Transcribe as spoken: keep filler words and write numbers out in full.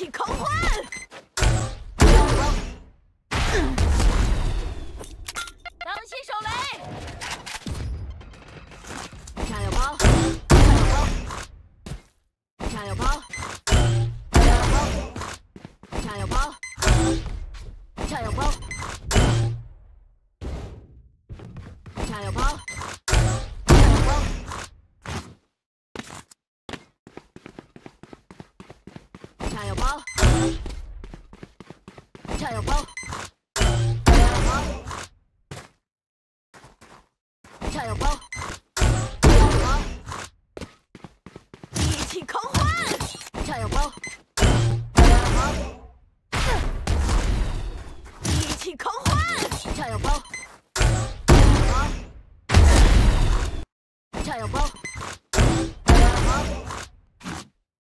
体狂欢！当心手雷！炸药包！炸药包！炸药包！炸药包！炸药包！炸药包！ 炸药包，炸药包，炸药包，炸药包。